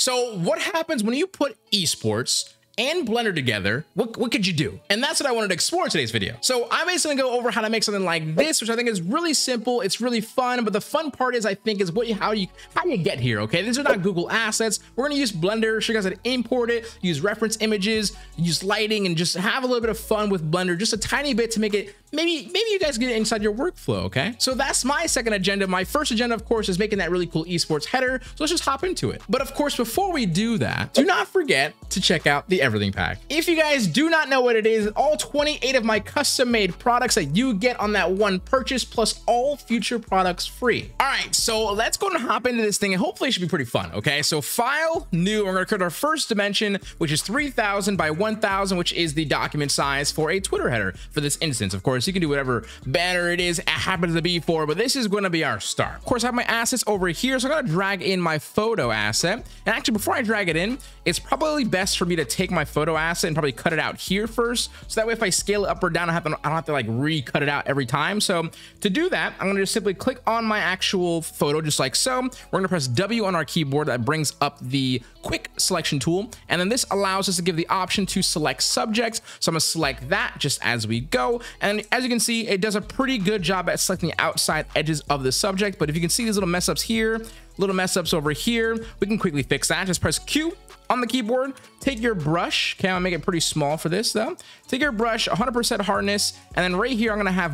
So what happens when you put esports and Blender together? What could you do? And that's what I wanted to explore in today's video. So I'm basically gonna go over how to make something like this, which I think is really simple. It's really fun, but the fun part is, I think, is how you get here, okay? These are not Google assets. We're gonna use Blender, show you guys how to import it, use reference images, use lighting, and just have a little bit of fun with Blender, just a tiny bit to make it, maybe you guys get it inside your workflow, okay? So that's my second agenda. My first agenda, of course, is making that really cool esports header. So let's just hop into it. But of course, before we do that, do not forget to check out the Everything Pack. If you guys do not know what it is, all 28 of my custom-made products that you get on that one purchase, plus all future products free. All right, so let's go and hop into this thing, and hopefully it should be pretty fun, okay? So file, new, we're gonna create our first dimension, which is 3,000 by 1,000, which is the document size for a Twitter header for this instance. Of course, you can do whatever banner it is, it happens to be for, but this is gonna be our start. Of course, I have my assets over here, so I'm gonna drag in my photo asset. And actually, before I drag it in, it's probably best for me to take my photo asset and probably cut it out here first, so that way if I scale it up or down, I don't have to like re-cut it out every time. So to do that, I'm gonna just simply click on my actual photo, just like so. We're gonna press W on our keyboard. That brings up the quick selection tool, and then this allows us to give the option to select subjects. So I'm gonna select that just as we go, and as you can see, it does a pretty good job at selecting the outside edges of the subject. But if you can see these little mess ups here, little mess ups over here, we can quickly fix that. Just press Q on the keyboard, take your brush, okay, I'm gonna make it pretty small for this though. Take your brush, 100% hardness, and then right here, I'm gonna have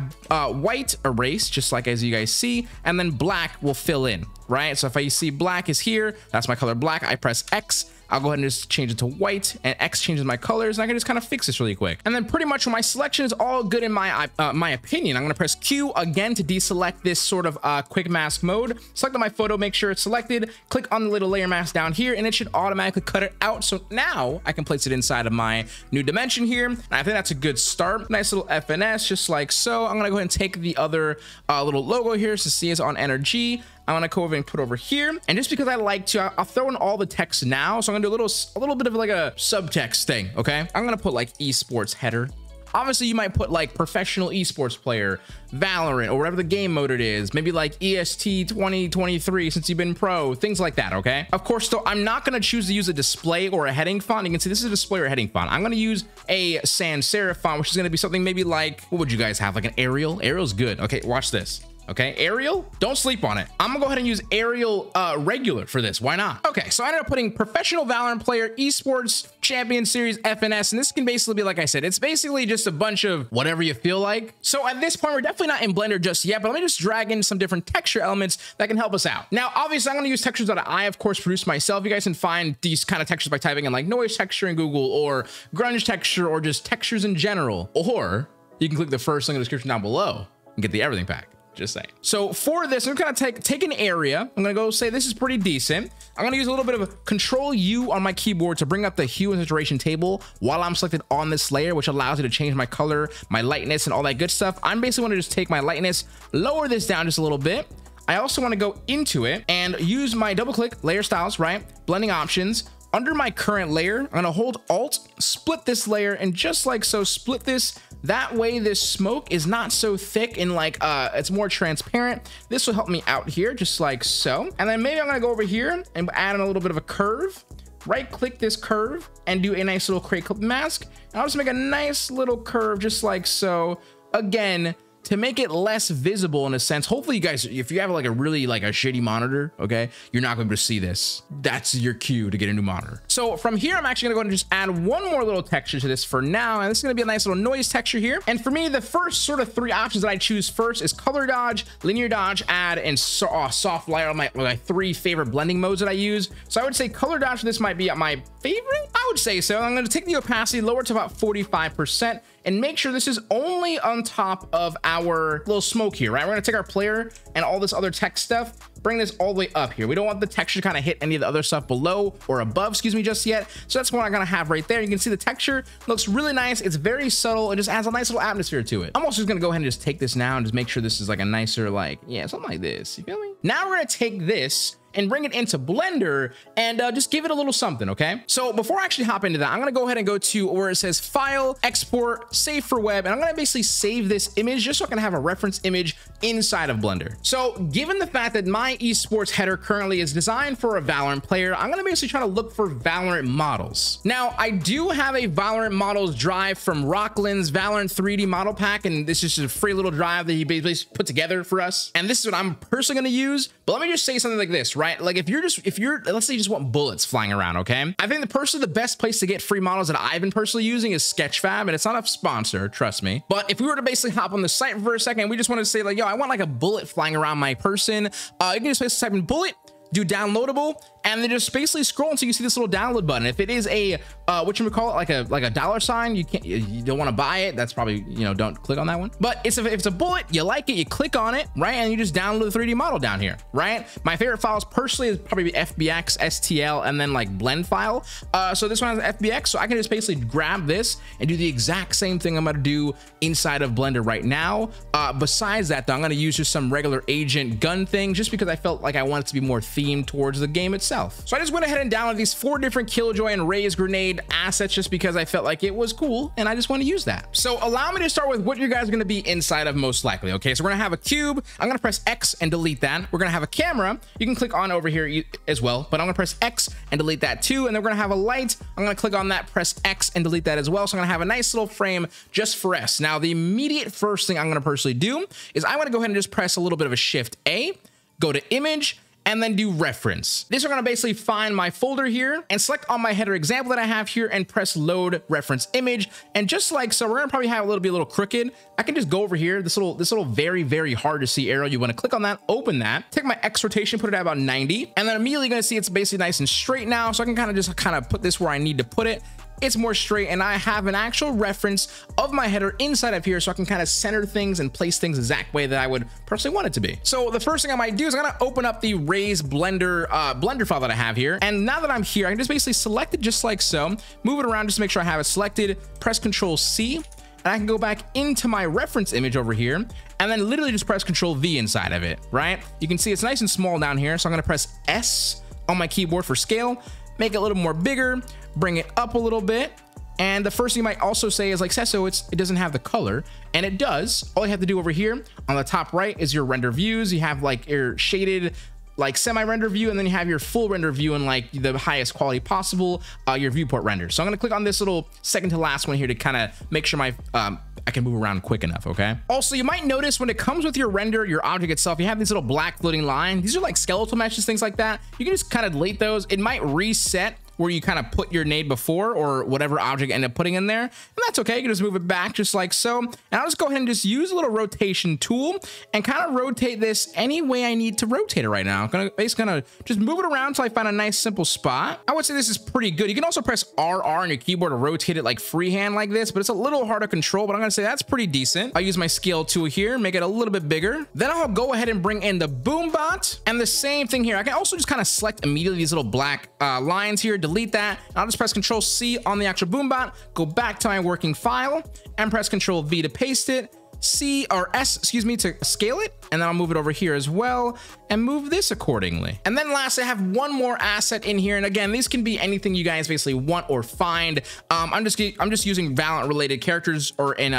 white erase, just like as you guys see, and then black will fill in, right? So if I see black is here, that's my color black, I press X, I'll go ahead and just change it to white, and X changes my colors, and I can just kind of fix this really quick. And then pretty much when my selection is all good in my my opinion, I'm gonna press Q again to deselect this sort of quick mask mode. Select my photo, make sure it's selected, click on the little layer mask down here, and it should automatically cut it out. So now I can place it inside of my new dimension here. And I think that's a good start. Nice little FNS, just like so. I'm gonna go ahead and take the other little logo here, SesoHQ on NRG. I'm gonna go over and put over here, and just because I like to, I'll throw in all the text now. So I'm gonna do a little bit of like a subtext thing, okay? I'm gonna put like esports header. Obviously, you might put like professional esports player, Valorant, or whatever the game mode it is. Maybe like EST 2023 since you've been pro, things like that, okay? Of course, though, I'm not gonna choose to use a display or a heading font. You can see this is a display or a heading font. I'm gonna use a sans serif font, which is gonna be something maybe like, what would you guys have? Like an Arial? Arial's good. Okay, watch this. Okay, Arial, don't sleep on it. I'm gonna go ahead and use Arial regular for this, why not? Okay, so I ended up putting professional Valorant player, esports, champion series, FNS, and this can basically be, like I said, it's basically just a bunch of whatever you feel like. So at this point, we're definitely not in Blender just yet, but let me just drag in some different texture elements that can help us out. Now, obviously, I'm gonna use textures that I, of course, produce myself. You guys can find these kind of textures by typing in like noise texture in Google, or grunge texture, or just textures in general. Or you can click the first link in the description down below and get the Everything Pack. Just saying. So for this, I'm gonna take an area. I'm gonna go say this is pretty decent. I'm gonna use a little bit of a Control U on my keyboard to bring up the hue and saturation table while I'm selected on this layer, which allows you to change my color, my lightness, and all that good stuff. I'm basically wanna just take my lightness, lower this down just a little bit. I also wanna go into it and use my double click layer styles, right? Blending options. Under my current layer, I'm gonna hold Alt, split this layer, and just like so, split this. That way this smoke is not so thick and like, it's more transparent. This will help me out here, just like so. And then maybe I'm gonna go over here and add in a little bit of a curve. Right click this curve and do a nice little create clip mask. And I'll just make a nice little curve, just like so. Again, to make it less visible in a sense. Hopefully you guys, if you have like a really like a shitty monitor, okay, you're not going to see this. That's your cue to get a new monitor. So from here, I'm actually gonna go and just add one more little texture to this for now. And this is gonna be a nice little noise texture here. And for me, the first sort of three options that I choose first is color dodge, linear dodge, add, and soft light are my three favorite blending modes that I use. So I would say color dodge for this might be my favorite. I would say so. I'm gonna take the opacity, lower to about 45%. And make sure this is only on top of our little smoke here, right? We're gonna take our player and all this other text stuff, bring this all the way up here. We don't want the texture to kind of hit any of the other stuff below or above, excuse me, just yet. So that's what I'm gonna have right there. You can see the texture looks really nice. It's very subtle. It just adds a nice little atmosphere to it. I'm also just gonna go ahead and just take this now and just make sure this is like a nicer, like, yeah, something like this, you feel me? Now we're gonna take this and bring it into Blender and just give it a little something, okay? So before I actually hop into that, I'm gonna go ahead and go to where it says File, Export, Save for Web, and I'm gonna basically save this image just so I can have a reference image inside of Blender. So given the fact that my esports header currently is designed for a Valorant player, I'm gonna basically try to look for Valorant models. Now, I do have a Valorant models drive from Rockland's Valorant 3D model pack, and this is just a free little drive that he basically put together for us. And this is what I'm personally gonna use, but let me just say something like this, right? Like if you're, let's say you just want bullets flying around, okay? I think the best place to get free models that I've been personally using is Sketchfab, and it's not a sponsor, trust me. But if we were to basically hop on the site for a second, we just wanted to say like, yo, I want like a bullet flying around my person. You can just basically type in bullet, do downloadable, and then just basically scroll until you see this little download button. If it is a like a dollar sign, you don't want to buy it. That's probably, you know, don't click on that one. But if it's a bullet, you like it, you click on it, right? And you just download the 3D model down here, right? My favorite files personally is probably FBX, STL, and then like blend file. So this one has FBX, so I can just basically grab this and do the exact same thing I'm gonna do inside of Blender right now. Besides that, though, I'm gonna use just some regular agent gun thing just because I felt like I wanted to be more themed towards the game itself. So I just went ahead and downloaded these 4 different Killjoy and Raze grenade assets just because I felt like it was cool and I just want to use that. So allow me to start with what you guys are going to be inside of most likely. Okay, so we're going to have a cube. I'm going to press X and delete that. We're going to have a camera. You can click on over here as well, but I'm going to press X and delete that too. And then we're going to have a light. I'm going to click on that, press X and delete that as well. So I'm going to have a nice little frame just for us. Now, the immediate first thing I'm going to personally do is I want to go ahead and just press a little bit of a shift A, go to image, and then do reference. This is gonna basically find my folder here and select on my header example that I have here and press load reference image. And just like so, we're gonna probably have a little crooked. I can just go over here, this little very, very hard to see arrow. You wanna click on that, open that, take my X rotation, put it at about 90, and then immediately gonna see it's basically nice and straight now. So I can kind of put this where I need to put it. It's more straight, and I have an actual reference of my header inside of here, so I can kind of center things and place things the exact way that I would personally want it to be. So the first thing I might do is I'm gonna open up the Raze Blender file that I have here, and now that I'm here, I can just basically select it just like so, move it around just to make sure I have it selected, press Control-C, and I can go back into my reference image over here, and then literally just press Control-V inside of it, right? You can see it's nice and small down here, so I'm gonna press S on my keyboard for scale, make it a little more bigger, bring it up a little bit. And the first thing you might also say is like, Seso, it doesn't have the color, and it does. All you have to do over here on the top right is your render views. You have like your shaded, like semi-render view, and then you have your full render view and like the highest quality possible, your viewport render. So I'm gonna click on this little second to last one here to kind of make sure my, I can move around quick enough, okay? Also, you might notice when it comes with your render, your object itself, you have these little black floating lines. These are like skeletal meshes, things like that. You can just kind of delete those. It might reset where you kind of put your nade before or whatever object you end up putting in there. And that's okay, you can just move it back just like so. And I'll just go ahead and just use a little rotation tool and kind of rotate this any way I need to rotate it right now. I'm gonna basically just move it around until I find a nice simple spot. I would say this is pretty good. You can also press RR on your keyboard to rotate it like freehand like this, but it's a little hard to control, but I'm gonna say that's pretty decent. I'll use my scale tool here, make it a little bit bigger. Then I'll go ahead and bring in the boom bot and the same thing here. I can also just kind of select immediately these little black lines here, delete that. I'll just press Control C on the actual boom bot, go back to my working file and press Control V to paste it, C or S, excuse me, to scale it. And then I'll move it over here as well and move this accordingly. And then lastly, I have one more asset in here. And again, these can be anything you guys basically want or find. I'm just using Valorant related characters or in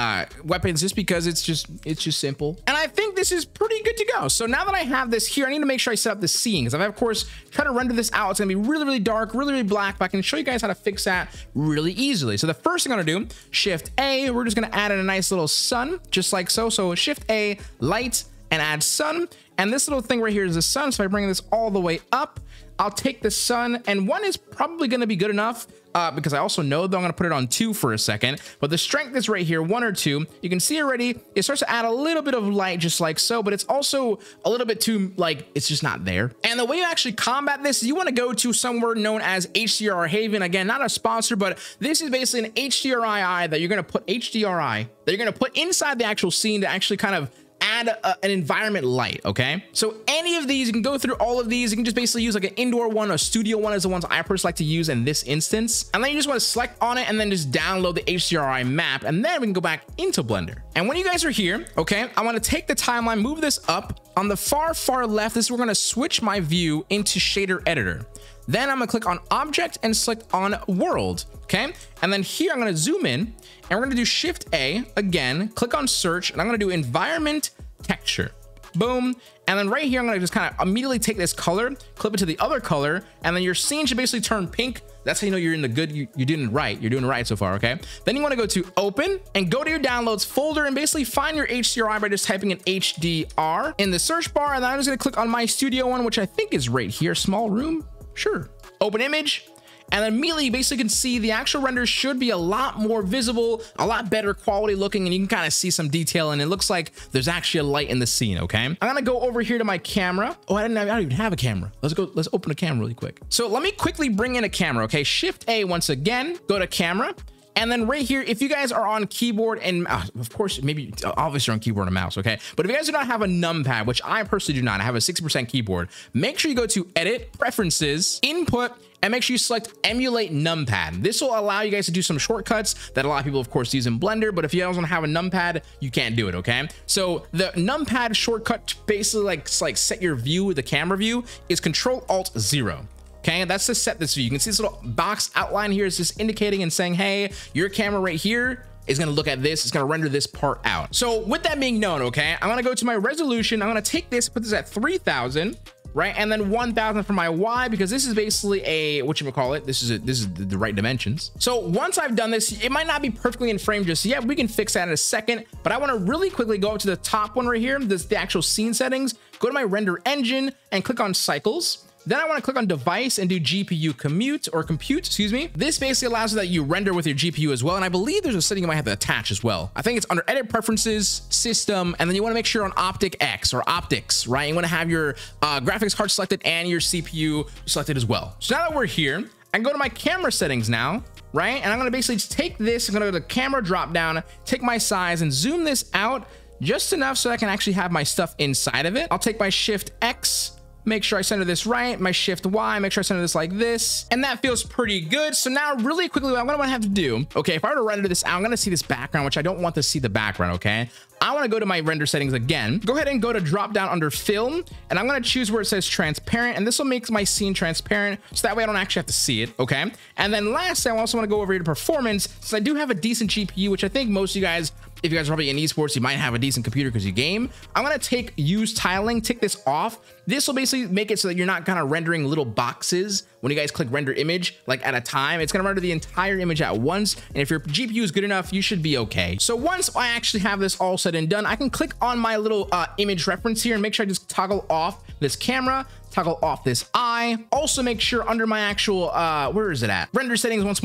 weapons just because it's just simple. And I think this is pretty good to go. So now that I have this here, I need to make sure I set up the scene, because I've of course tried to render this out. It's gonna be really, really dark, really, really black, but I can show you guys how to fix that really easily. So the first thing I'm gonna do, Shift A, we're just gonna add in a nice little sun, just like so. So Shift A, light, and add sun. And this little thing right here is the sun. So I bring this all the way up. I'll take the sun, and 1 is probably gonna be good enough because I also know that I'm gonna put it on 2 for a second, but the strength is right here, 1 or 2. You can see already, it starts to add a little bit of light just like so, but it's also a little bit too, like, it's just not there. And the way you actually combat this is you wanna go to somewhere known as HDR Haven. Again, not a sponsor, but this is basically an HDRI that you're gonna put inside the actual scene to actually kind of add an environment light, okay? So any of these, you can go through all of these. You can just basically use like an indoor one or studio one is the ones I personally like to use in this instance. And then you just want to select on it and then just download the HDRI map. And then we can go back into Blender. And when you guys are here, okay, I want to take the timeline, move this up. On the far left, this is where we're going to switch my view into shader editor. Then I'm gonna click on object and select on world, okay? And then here I'm gonna zoom in and we're gonna do shift A again, click on search, and I'm gonna do environment texture, boom. And then right here, I'm gonna just kind of immediately take this color, clip it to the other color, and then your scene should basically turn pink. That's how you know you're in the good, you're doing it right. You're doing it right so far, okay? Then you wanna go to open and go to your downloads folder and basically find your HDRI by just typing in HDR in the search bar. And then I'm just gonna click on my studio one, which I think is right here, small room. Sure, open image, and immediately you basically can see the actual render should be a lot more visible, a lot better quality looking, and you can kind of see some detail, and it looks like there's actually a light in the scene, okay? I'm gonna go over here to my camera. Oh, I don't even have a camera. Let's open a camera really quick. So let me quickly bring in a camera, okay? Shift A once again, go to camera, and then right here, if you guys are on keyboard and of course, maybe obviously you're on keyboard and mouse, okay? But if you guys do not have a numpad, which I personally do not, I have a 60% keyboard, make sure you go to edit, preferences, input, and make sure you select emulate numpad. This will allow you guys to do some shortcuts that a lot of people of course use in Blender, but if you guys don't have a numpad, you can't do it, okay? So the numpad shortcut to basically like set your view with the camera view is Control-Alt-0. Okay, that's to set this view. You can see this little box outline here is just indicating and saying, hey, your camera right here is gonna look at this, it's gonna render this part out. So with that being known, okay, I'm gonna go to my resolution. I'm gonna take this, put this at 3000, right? And then 1000 for my Y, because this is basically a, whatchamacallit, this is the right dimensions. So once I've done this, it might not be perfectly in frame just yet. We can fix that in a second, but I wanna really quickly go up to the top one right here, this the actual scene settings, go to my render engine and click on cycles. Then I want to click on device and do GPU compute, excuse me. This basically allows you that you render with your GPU as well. And I believe there's a setting you might have to attach as well. I think it's under edit preferences, system, and then you want to make sure on optic X or optics, right? You want to have your graphics card selected and your CPU selected as well. So now that we're here, I can go to my camera settings now, right? And I'm going to basically just take this, I'm going to go to the camera drop down, take my size and zoom this out just enough so I can actually have my stuff inside of it. I'll take my shift X, make sure I center this right, my shift Y, make sure I center this like this, and that feels pretty good. So now really quickly, what I'm gonna have to do, okay, if I were to render this out, I'm gonna see this background, which I don't want to see the background, okay? I wanna go to my render settings again, go ahead and go to drop down under film, and I'm gonna choose where it says transparent, and this will make my scene transparent, so that way I don't actually have to see it, okay? And then lastly, I also wanna go over here to performance, since I do have a decent GPU, which I think most of you guys, if you guys are probably in esports, you might have a decent computer because you game. I'm gonna take use tiling, tick this off. This will basically make it so that you're not kind of rendering little boxes when you guys click render image, like at a time. It's gonna render the entire image at once. And if your GPU is good enough, you should be okay. So once I actually have this all said and done, I can click on my little image reference here and make sure I just toggle off this camera, toggle off this eye. Also make sure under my actual, where is it at? Render settings once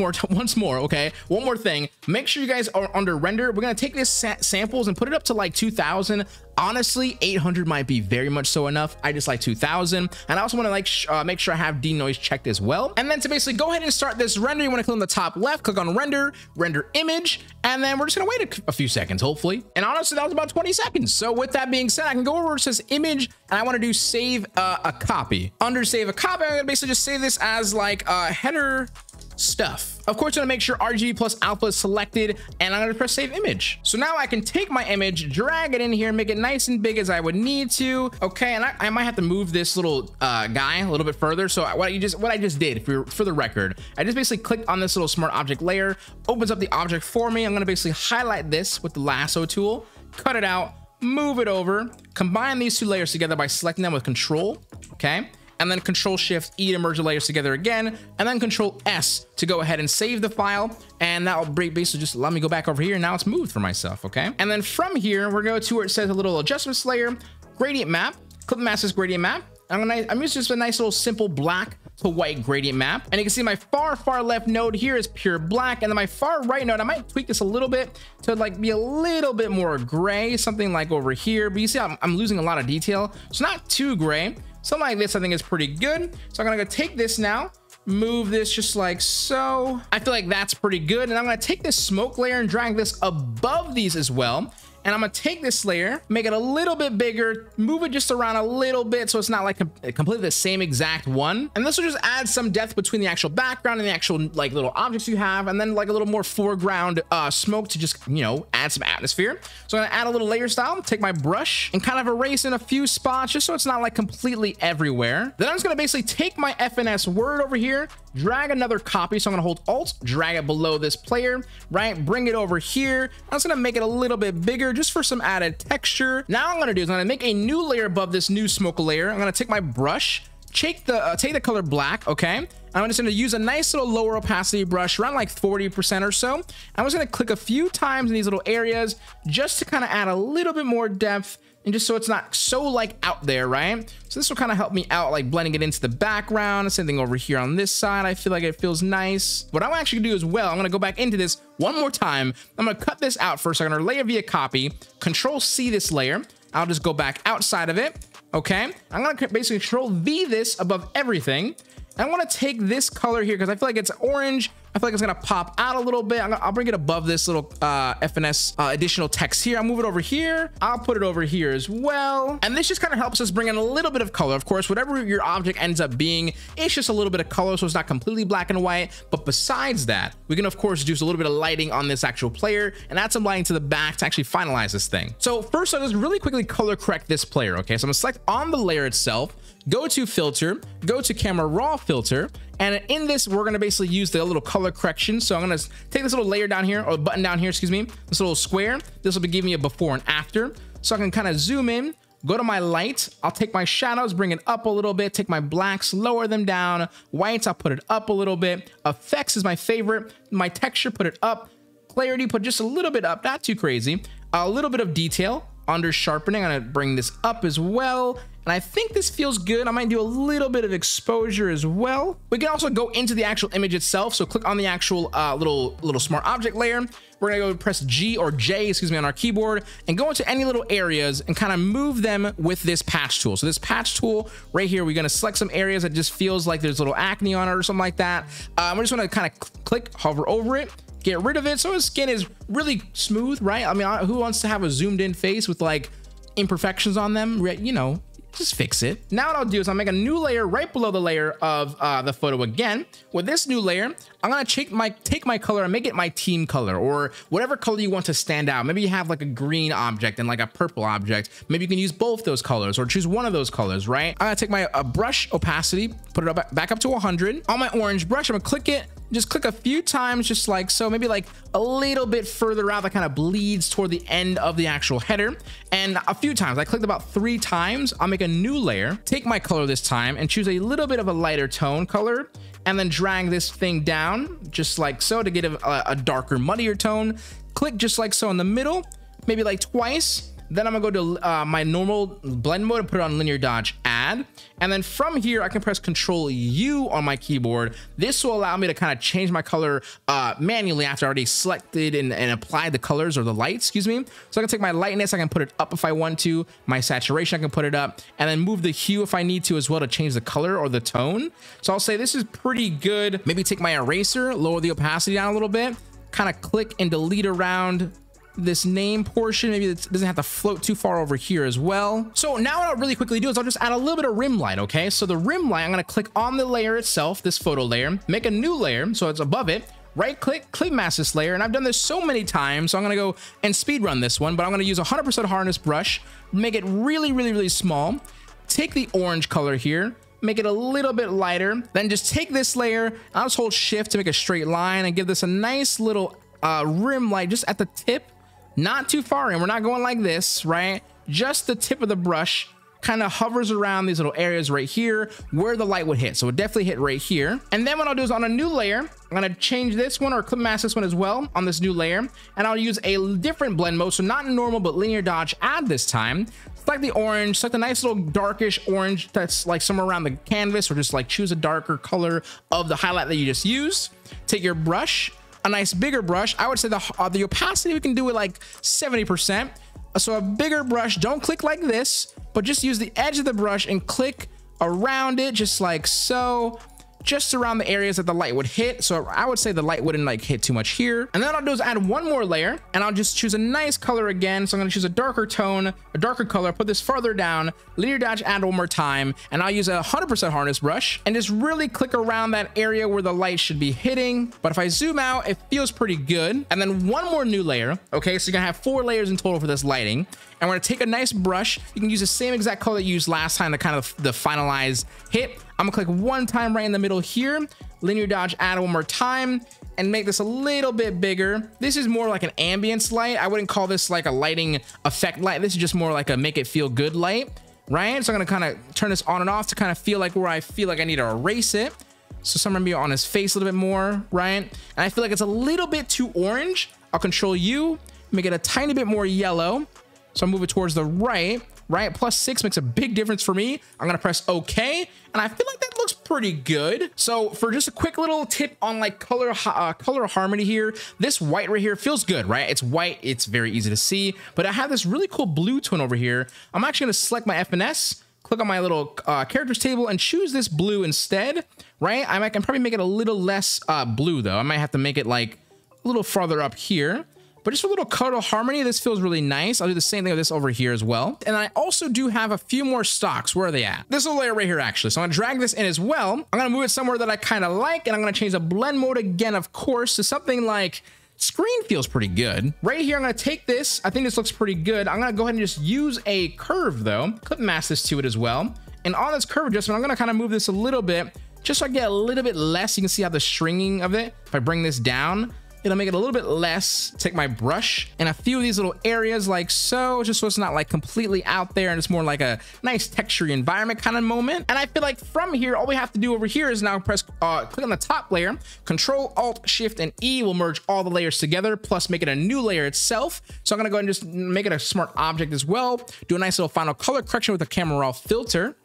more, okay? One more thing, make sure you guys are under render. We're gonna take this samples and put it up to like 2000. Honestly, 800 might be very much so enough. I just like 2000. And I also wanna like make sure I have denoise checked as well. And then to basically go ahead and start this render, you wanna click on the top left, click on render, render image, and then we're just gonna wait a few seconds, hopefully. And honestly, that was about 20 seconds. So with that being said, I can go over where it says image, and I wanna do save a copy. Under save a copy, I'm gonna basically just save this as like a header stuff. Of course, you want to make sure RGB plus alpha is selected, and I'm going to press save image. So now I can take my image, drag it in here, make it nice and big as I would need to. Okay, and I might have to move this little guy a little bit further. So what I just did for the record, I just basically clicked on this little smart object layer, opens up the object for me. I'm going to basically highlight this with the lasso tool, cut it out, move it over, combine these two layers together by selecting them with Control, okay? And then Control Shift E to merge the layers together again, and then Control S to go ahead and save the file. And that'll basically just let me go back over here. Now it's moved for myself, okay? And then from here, we're going to where it says a little adjustments layer, gradient map, clip mask this gradient map. I'm using just a nice little simple black to white gradient map. And you can see my far left node here is pure black. And then my far right node, I might tweak this a little bit to like be a little bit more gray, something like over here. But you see I'm losing a lot of detail. It's not too gray. Something like this, I think is pretty good. So I'm gonna go take this now, move this just like so. I feel like that's pretty good. And I'm gonna take this smoke layer and drag this above these as well. And I'm gonna take this layer, make it a little bit bigger, move it just around a little bit so it's not like completely the same exact one. And this will just add some depth between the actual background and the actual like little objects you have, and then like a little more foreground smoke to just, you know, add some atmosphere. So I'm gonna add a little layer style, take my brush and kind of erase in a few spots just so it's not like completely everywhere. Then I'm just gonna basically take my FNS word over here, drag another copy. So I'm gonna hold Alt, drag it below this player, right? Bring it over here. I'm just gonna make it a little bit bigger just for some added texture. Now I'm gonna do is I'm gonna make a new layer above this new smoke layer. I'm gonna take my brush, take the color black, okay? I'm just gonna use a nice little lower opacity brush, around like 40% or so. I'm just gonna click a few times in these little areas just to kind of add a little bit more depth and just so it's not so like out there, right? So this will kind of help me out, like blending it into the background. Same thing over here on this side. I feel like it feels nice. What I'm actually gonna do as well, I'm gonna go back into this one more time. I'm gonna cut this out first. I'm gonna layer via copy, Control C this layer. I'll just go back outside of it. Okay, I'm gonna basically Control V this above everything. I want to take this color here because I feel like it's orange. I feel like it's going to pop out a little bit. I'll bring it above this little FNS additional text here. I'll move it over here. I'll put it over here as well. And this just kind of helps us bring in a little bit of color. Of course, whatever your object ends up being, it's just a little bit of color, so it's not completely black and white. But besides that, we can, of course, do a little bit of lighting on this actual player and add some lighting to the back to actually finalize this thing. So first, I'll just really quickly color correct this player, okay? So I'm going to select on the layer itself, go to Filter, go to Camera Raw Filter, and in this, we're gonna basically use the little color correction. So I'm gonna take this little layer down here, or button down here, excuse me, this little square. This will be giving me a before and after. So I can kind of zoom in, go to my light. I'll take my shadows, bring it up a little bit, take my blacks, lower them down. Whites, I'll put it up a little bit. Effects is my favorite. My texture, put it up. Clarity, put just a little bit up, not too crazy. A little bit of detail. Under sharpening, I'm gonna bring this up as well. And I think this feels good. I might do a little bit of exposure as well. We can also go into the actual image itself. So click on the actual little smart object layer. We're gonna go press G or J, excuse me, on our keyboard and go into any little areas and kind of move them with this patch tool. So this patch tool right here, we're gonna select some areas that just feels like there's little acne on it or something like that. We're just gonna kind of click, hover over it, get rid of it. So his skin is really smooth, right? I mean, who wants to have a zoomed in face with like imperfections on them, right? You know, just fix it. Now what I'll do is I'll make a new layer right below the layer of the photo again. With this new layer, I'm gonna take my color and make it my team color or whatever color you want to stand out. Maybe you have like a green object and like a purple object. Maybe you can use both those colors or choose one of those colors, right? I'm gonna take my brush opacity, put it up, back up to 100. On my orange brush, I'm gonna click it, just click a few times, just like so, maybe like a little bit further out that kind of bleeds toward the end of the actual header. And a few times, I clicked about 3 times. I'll make a new layer, take my color this time and choose a little bit of a lighter tone color and then drag this thing down just like so to get a darker, muddier tone. Click just like so in the middle, maybe like twice. Then I'm gonna go to my normal blend mode and put it on linear dodge add. And then from here, I can press Control U on my keyboard. This will allow me to kind of change my color manually after I already selected and applied the colors or the light, excuse me. So I can take my lightness, I can put it up if I want to, my saturation, I can put it up and then move the hue if I need to as well to change the color or the tone. So I'll say this is pretty good. Maybe take my eraser, lower the opacity down a little bit, kind of click and delete around this name portion. Maybe it doesn't have to float too far over here as well. So now what I'll really quickly do is I'll just add a little bit of rim light, okay? So the rim light, I'm gonna click on the layer itself, this photo layer, make a new layer, so it's above it, right click, clean mask this layer, and I've done this so many times, so I'm gonna go and speed run this one, but I'm gonna use 100% hardness brush, make it really, really, really small, take the orange color here, make it a little bit lighter, then just take this layer, I'll just hold shift to make a straight line and give this a nice little rim light just at the tip. Not too far in, we're not going like this, right? Just the tip of the brush kind of hovers around these little areas right here where the light would hit. So it definitely hit right here. And then what I'll do is on a new layer, I'm gonna change this one or clip mask this one as well on this new layer. And I'll use a different blend mode. So not normal, but linear dodge add this time. Select the orange, select a nice little darkish orange that's like somewhere around the canvas or just like choose a darker color of the highlight that you just used. Take your brush, a nice bigger brush. I would say the opacity we can do it like 70%. So a bigger brush, don't click like this, but just use the edge of the brush and click around it just like so. just around the areas that the light would hit. So I would say the light wouldn't like hit too much here. And then what I'll do is add one more layer and I'll just choose a nice color again. So I'm going to choose a darker tone, a darker color, put this farther down, linear dodge, add one more time. And I'll use a 100% harness brush and just really click around that area where the light should be hitting. But if I zoom out, it feels pretty good. And then one more new layer. Okay, so you're gonna have 4 layers in total for this lighting. And we're gonna take a nice brush. You can use the same exact color you used last time to kind of the finalized hit. I'm gonna click one time right in the middle here, linear dodge, add one more time, and make this a little bit bigger. This is more like an ambience light. I wouldn't call this like a lighting effect light. This is just more like a make it feel good light, right? So I'm gonna kind of turn this on and off to kind of feel like where I feel like I need to erase it. So some gonna be on his face a little bit more, right? And I feel like it's a little bit too orange. I'll control U, make it a tiny bit more yellow. So I'll move it towards the right, right? +6 makes a big difference for me. I'm gonna press OK. And I feel like that looks pretty good. So for just a quick little tip on like color harmony here, this white right here feels good, right? It's white, it's very easy to see, but I have this really cool blue tone over here. I'm actually gonna select my FNS, click on my little characters table and choose this blue instead, right? I can probably make it a little less blue though. I might have to make it like a little farther up here. But just for a little color harmony, this feels really nice. I'll do the same thing with this over here as well. And I also do have a few more stocks. Where are they at? This little layer right here, actually. So I'm gonna drag this in as well. I'm gonna move it somewhere that I kind of like, and I'm gonna change the blend mode again, of course, to something like screen feels pretty good. Right here, I'm gonna take this. I think this looks pretty good. I'm gonna go ahead and just use a curve though. Clip mask this to it as well. And on this curve adjustment, I'm gonna kind of move this a little bit, just so I get a little bit less. You can see how the stringing of it, if I bring this down, it'll make it a little bit less. Take my brush and a few of these little areas like so, just so it's not like completely out there and it's more like a nice texture environment kind of moment. And I feel like from here, all we have to do over here is now press, click on the top layer, Control, Alt, Shift, and E will merge all the layers together, plus make it a new layer itself. So I'm gonna go ahead and just make it a smart object as well. Do a nice little final color correction with a camera raw filter.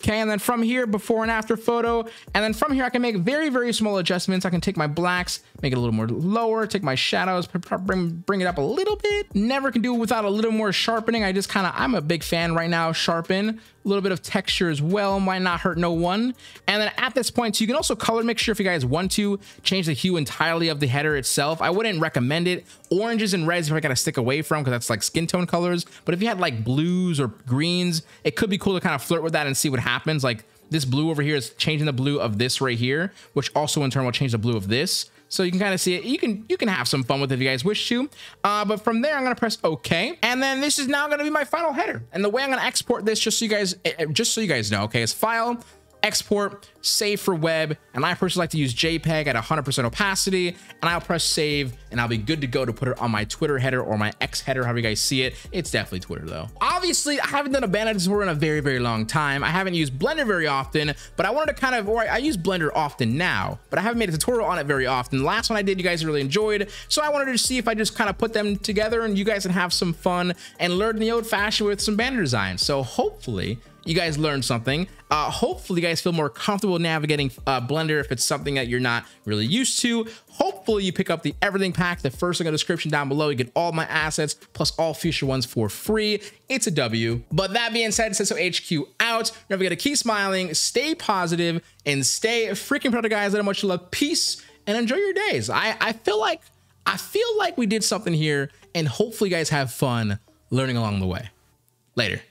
Okay, and then from here, before and after photo. And then from here, I can make very, very small adjustments. I can take my blacks, make it a little more lower, take my shadows, bring it up a little bit. Never can do it without a little more sharpening. I just kind of, I'm a big fan right now, sharpen. A little bit of texture as well, might not hurt no one. And then at this point, so you can also color mixture if you guys want to, change the hue entirely of the header itself. I wouldn't recommend it. Oranges and reds, if I gotta stick away from, because that's like skin tone colors. But if you had like blues or greens, it could be cool to kind of flirt with that and see what happens. Like this blue over here is changing the blue of this right here, which also in turn will change the blue of this. So you can kind of see it. You can have some fun with it if you guys wish to. But from there, I'm going to press OK. And then this is now going to be my final header. And the way I'm going to export this, just so you guys know, okay, is file, export, save for web. And I personally like to use JPEG at 100% opacity. And I'll press save and I'll be good to go to put it on my Twitter header or my X header, however you guys see it. It's definitely Twitter though. Obviously, I haven't done a banner tutorial in a very, very long time. I haven't used Blender very often, but I wanted to kind of, or I use Blender often now, but I haven't made a tutorial on it very often. The last one I did, you guys really enjoyed. So I wanted to see if I just kind of put them together and you guys can have some fun and learn the old fashioned with some banner design. So hopefully, you guys learned something. Hopefully you guys feel more comfortable navigating Blender if it's something that you're not really used to. Hopefully you pick up the everything pack, the first link in the description down below. You get all my assets plus all future ones for free. It's a W. But that being said, SesoHQ out. Remember to keep smiling, stay positive, and stay freaking proud of guys that I much love. Peace and enjoy your days. I feel like we did something here and hopefully you guys have fun learning along the way. Later.